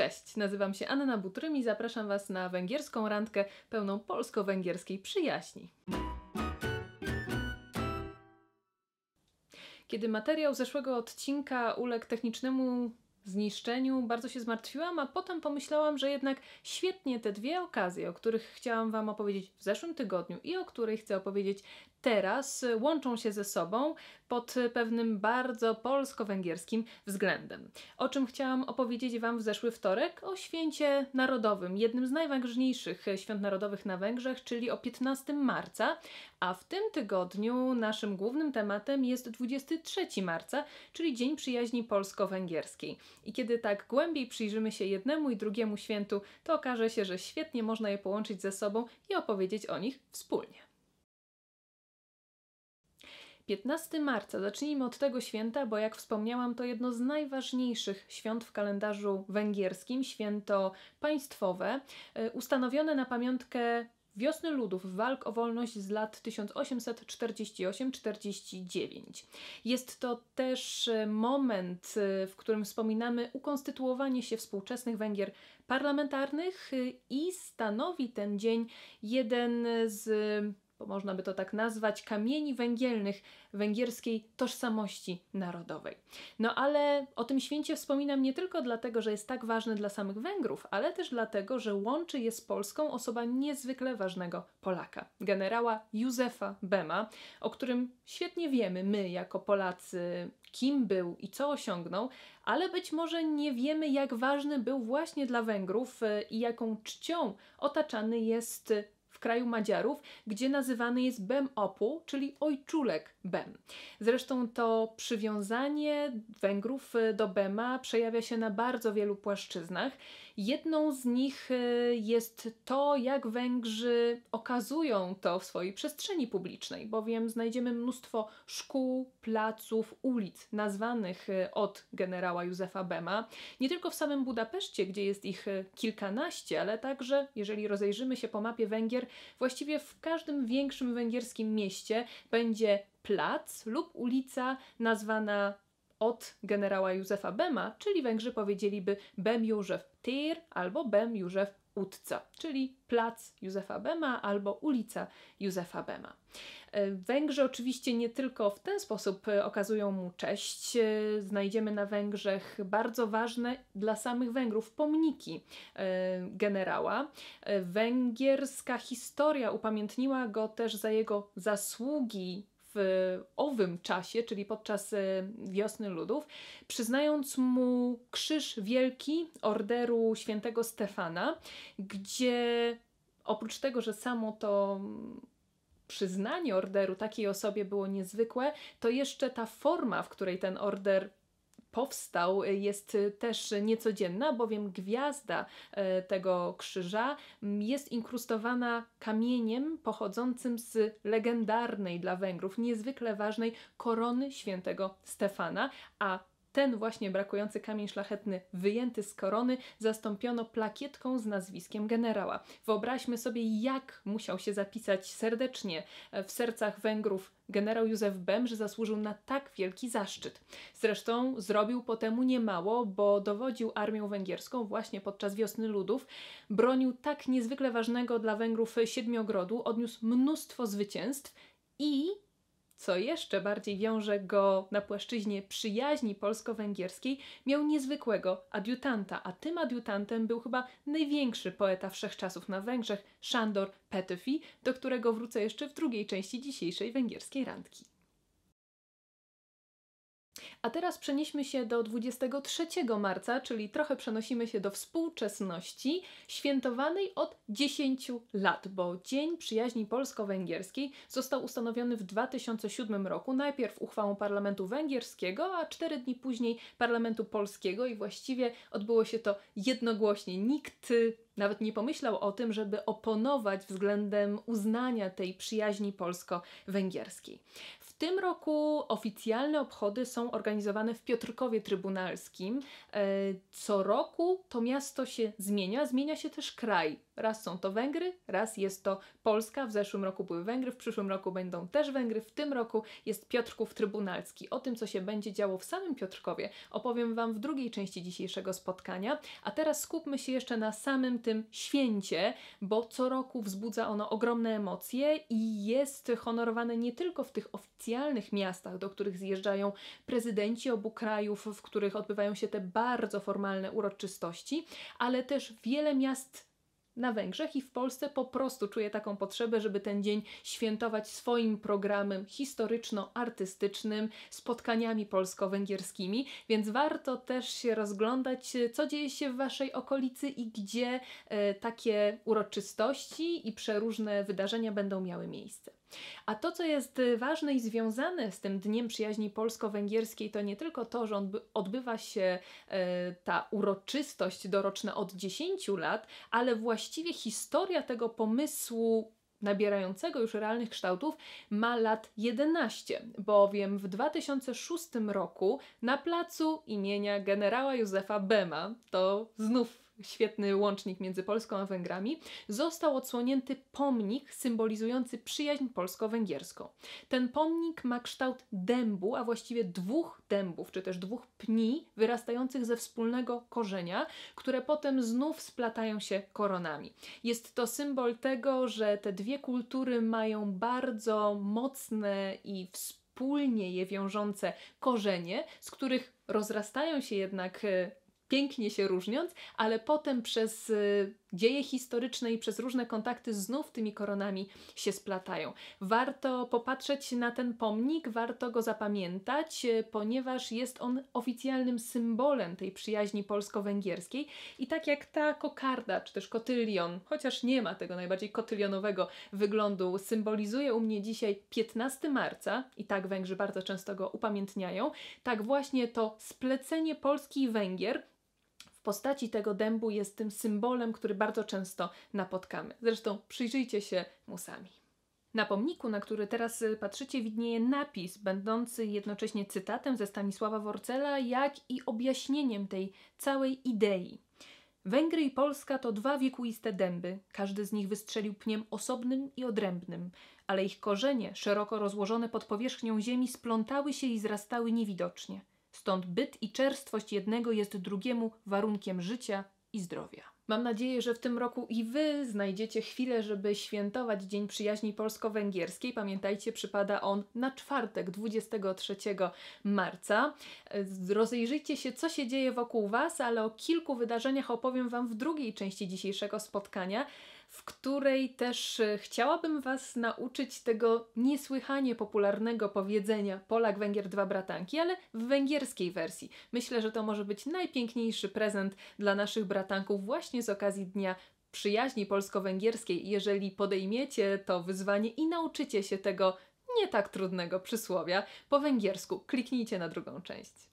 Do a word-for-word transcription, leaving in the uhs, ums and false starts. Cześć, nazywam się Anna Butrym i zapraszam Was na węgierską randkę pełną polsko-węgierskiej przyjaźni. Kiedy materiał zeszłego odcinka uległ technicznemu zniszczeniu, bardzo się zmartwiłam, a potem pomyślałam, że jednak świetnie te dwie okazje, o których chciałam Wam opowiedzieć w zeszłym tygodniu i o której chcę opowiedzieć teraz, łączą się ze sobą pod pewnym bardzo polsko-węgierskim względem. O czym chciałam opowiedzieć Wam w zeszły wtorek? O święcie narodowym, jednym z najważniejszych świąt narodowych na Węgrzech, czyli o piętnastego marca, a w tym tygodniu naszym głównym tematem jest dwudziestego trzeciego marca, czyli Dzień Przyjaźni Polsko-Węgierskiej. I kiedy tak głębiej przyjrzymy się jednemu i drugiemu świętu, to okaże się, że świetnie można je połączyć ze sobą i opowiedzieć o nich wspólnie. piętnastego marca. Zacznijmy od tego święta, bo jak wspomniałam, to jedno z najważniejszych świąt w kalendarzu węgierskim, święto państwowe, ustanowione na pamiątkę Wiosny Ludów, walk o wolność z lat tysiąc osiemset czterdziestego ósmego do czterdziestego dziewiątego. Jest to też moment, w którym wspominamy ukonstytuowanie się współczesnych Węgier parlamentarnych i stanowi ten dzień jeden z, bo można by to tak nazwać, kamieni węgielnych węgierskiej tożsamości narodowej. No ale o tym święcie wspominam nie tylko dlatego, że jest tak ważny dla samych Węgrów, ale też dlatego, że łączy je z Polską osoba niezwykle ważnego Polaka, generała Józefa Bema, o którym świetnie wiemy my jako Polacy, kim był i co osiągnął, ale być może nie wiemy, jak ważny był właśnie dla Węgrów i jaką czcią otaczany jest w kraju Madziarów, gdzie nazywany jest Bem Opu, czyli ojczulek Bem. Zresztą to przywiązanie Węgrów do Bema przejawia się na bardzo wielu płaszczyznach. Jedną z nich jest to, jak Węgrzy okazują to w swojej przestrzeni publicznej, bowiem znajdziemy mnóstwo szkół, placów, ulic nazwanych od generała Józefa Bema. Nie tylko w samym Budapeszcie, gdzie jest ich kilkanaście, ale także, jeżeli rozejrzymy się po mapie Węgier, właściwie w każdym większym węgierskim mieście będzie plac lub ulica nazwana od generała Józefa Bema, czyli Węgrzy powiedzieliby Bem József tér albo Bem József utca, czyli plac Józefa Bema albo ulica Józefa Bema. Węgrzy oczywiście nie tylko w ten sposób okazują mu cześć. Znajdziemy na Węgrzech bardzo ważne dla samych Węgrów pomniki generała. Węgierska historia upamiętniła go też za jego zasługi w owym czasie, czyli podczas Wiosny Ludów, przyznając mu Krzyż Wielki Orderu Świętego Stefana, gdzie oprócz tego, że samo to przyznanie orderu takiej osobie było niezwykłe, to jeszcze ta forma, w której ten order powstał, jest też niecodzienna, bowiem gwiazda tego krzyża jest inkrustowana kamieniem pochodzącym z legendarnej dla Węgrów, niezwykle ważnej korony świętego Stefana, a ten właśnie brakujący kamień szlachetny wyjęty z korony zastąpiono plakietką z nazwiskiem generała. Wyobraźmy sobie, jak musiał się zapisać serdecznie w sercach Węgrów generał Józef Bem, że zasłużył na tak wielki zaszczyt. Zresztą zrobił po temu niemało, bo dowodził armią węgierską właśnie podczas Wiosny Ludów, bronił tak niezwykle ważnego dla Węgrów Siedmiogrodu, odniósł mnóstwo zwycięstw i co jeszcze bardziej wiąże go na płaszczyźnie przyjaźni polsko-węgierskiej, miał niezwykłego adiutanta, a tym adiutantem był chyba największy poeta wszechczasów na Węgrzech, Sándor Petőfi, do którego wrócę jeszcze w drugiej części dzisiejszej węgierskiej randki. A teraz przenieśmy się do dwudziestego trzeciego marca, czyli trochę przenosimy się do współczesności, świętowanej od dziesięciu lat, bo Dzień Przyjaźni Polsko-Węgierskiej został ustanowiony w dwa tysiące siódmym roku, najpierw uchwałą Parlamentu Węgierskiego, a cztery dni później Parlamentu Polskiego i właściwie odbyło się to jednogłośnie. Nikt nawet nie pomyślał o tym, żeby oponować względem uznania tej przyjaźni polsko-węgierskiej. W tym roku oficjalne obchody są organizowane w Piotrkowie Trybunalskim. Co roku to miasto się zmienia, zmienia się też kraj. Raz są to Węgry, raz jest to Polska. W zeszłym roku były Węgry, w przyszłym roku będą też Węgry, w tym roku jest Piotrków Trybunalski. O tym, co się będzie działo w samym Piotrkowie, opowiem Wam w drugiej części dzisiejszego spotkania. A teraz skupmy się jeszcze na samym tym święcie, bo co roku wzbudza ono ogromne emocje i jest honorowane nie tylko w tych oficjalnych miastach, do których zjeżdżają prezydenci obu krajów, w których odbywają się te bardzo formalne uroczystości, ale też wiele miast na Węgrzech i w Polsce po prostu czuję taką potrzebę, żeby ten dzień świętować swoim programem historyczno-artystycznym, spotkaniami polsko-węgierskimi, więc warto też się rozglądać, co dzieje się w Waszej okolicy i gdzie e, takie uroczystości i przeróżne wydarzenia będą miały miejsce. A to, co jest ważne i związane z tym Dniem Przyjaźni Polsko-Węgierskiej, to nie tylko to, że odbywa się e, ta uroczystość doroczna od dziesięciu lat, ale właściwie historia tego pomysłu nabierającego już realnych kształtów ma lat jedenaście, bowiem w dwa tysiące szóstym roku na placu imienia generała Józefa Bema, to znów świetny łącznik między Polską a Węgrami, został odsłonięty pomnik symbolizujący przyjaźń polsko-węgierską. Ten pomnik ma kształt dębu, a właściwie dwóch dębów, czy też dwóch pni wyrastających ze wspólnego korzenia, które potem znów splatają się koronami. Jest to symbol tego, że te dwie kultury mają bardzo mocne i wspólnie je wiążące korzenie, z których rozrastają się jednak pięknie się różniąc, ale potem przez y, dzieje historyczne i przez różne kontakty znów tymi koronami się splatają. Warto popatrzeć na ten pomnik, warto go zapamiętać, y, ponieważ jest on oficjalnym symbolem tej przyjaźni polsko-węgierskiej i tak jak ta kokarda, czy też kotylion, chociaż nie ma tego najbardziej kotylionowego wyglądu, symbolizuje u mnie dzisiaj piętnastego marca i tak Węgrzy bardzo często go upamiętniają, tak właśnie to splecenie Polski i Węgier w postaci tego dębu jest tym symbolem, który bardzo często napotkamy. Zresztą przyjrzyjcie się mu sami. Na pomniku, na który teraz patrzycie, widnieje napis będący jednocześnie cytatem ze Stanisława Worcela, jak i objaśnieniem tej całej idei. Węgry i Polska to dwa wiekuiste dęby, każdy z nich wystrzelił pniem osobnym i odrębnym, ale ich korzenie, szeroko rozłożone pod powierzchnią ziemi, splątały się i zrastały niewidocznie. Stąd byt i czerstwość jednego jest drugiemu warunkiem życia i zdrowia. Mam nadzieję, że w tym roku i Wy znajdziecie chwilę, żeby świętować Dzień Przyjaźni Polsko-Węgierskiej. Pamiętajcie, przypada on na czwartek, dwudziestego trzeciego marca. Rozejrzyjcie się, co się dzieje wokół Was, ale o kilku wydarzeniach opowiem Wam w drugiej części dzisiejszego spotkania, w której też chciałabym Was nauczyć tego niesłychanie popularnego powiedzenia Polak, Węgier, dwa bratanki, ale w węgierskiej wersji. Myślę, że to może być najpiękniejszy prezent dla naszych bratanków właśnie z okazji Dnia Przyjaźni Polsko-Węgierskiej, jeżeli podejmiecie to wyzwanie i nauczycie się tego nie tak trudnego przysłowia po węgiersku. Kliknijcie na drugą część.